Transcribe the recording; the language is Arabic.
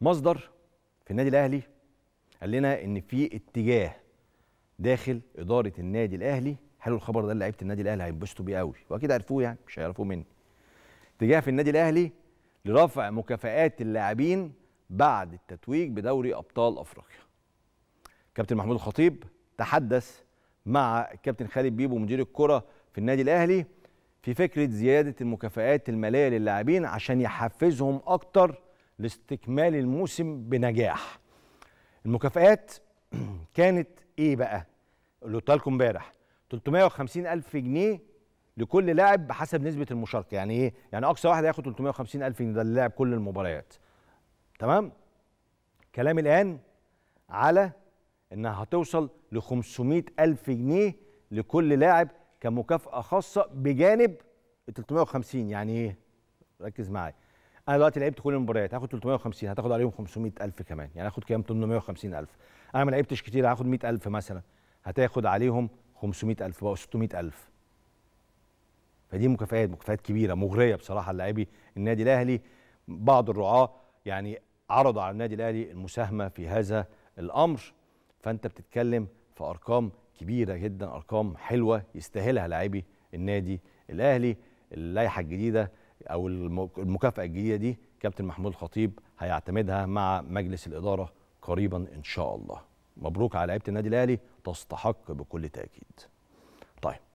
مصدر في النادي الاهلي قال لنا ان في اتجاه داخل اداره النادي الاهلي. حلو الخبر ده، لعيبه النادي الاهلي هينبسطوا بيه قوي واكيد عرفوه، يعني مش هيعرفوه مني. اتجاه في النادي الاهلي لرفع مكافآت اللاعبين بعد التتويج بدوري ابطال افريقيا. كابتن محمود الخطيب تحدث مع الكابتن خالد بيبو مدير الكره في النادي الاهلي في فكره زياده المكافآت الماليه للاعبين عشان يحفزهم اكتر لاستكمال الموسم بنجاح. المكافآت كانت ايه بقى؟ اللي قلتها لكم امبارح 350,000 جنيه لكل لاعب بحسب نسبه المشاركه. يعني ايه؟ يعني اقصى واحد هياخد 350,000 جنيه، ده اللي لعب كل المباريات. تمام؟ كلامي الان على انها هتوصل ل 500,000 جنيه لكل لاعب كمكافاه خاصه بجانب ال 350. يعني ايه؟ ركز معايا. انا دلوقتي لعبت كل المباريات، هاخد 350، هتاخد عليهم 500,000 كمان، يعني هاخد كام؟ 850,000. انا ما لعبتش كتير، هاخد 100,000 مثلا، هتاخد عليهم 500,000 بقى 600,000. فدي مكافآت كبيره مغريه بصراحه للاعبي النادي الاهلي. بعض الرعاه يعني عرضوا على النادي الاهلي المساهمه في هذا الامر، فانت بتتكلم في ارقام كبيره جدا، ارقام حلوه يستاهلها لاعبي النادي الاهلي. اللائحه الجديده او المكافاه الجديده دي كابتن محمود الخطيب هيعتمدها مع مجلس الاداره قريبا ان شاء الله. مبروك على لعيبه النادي الاهلي، تستحق بكل تاكيد. طيب.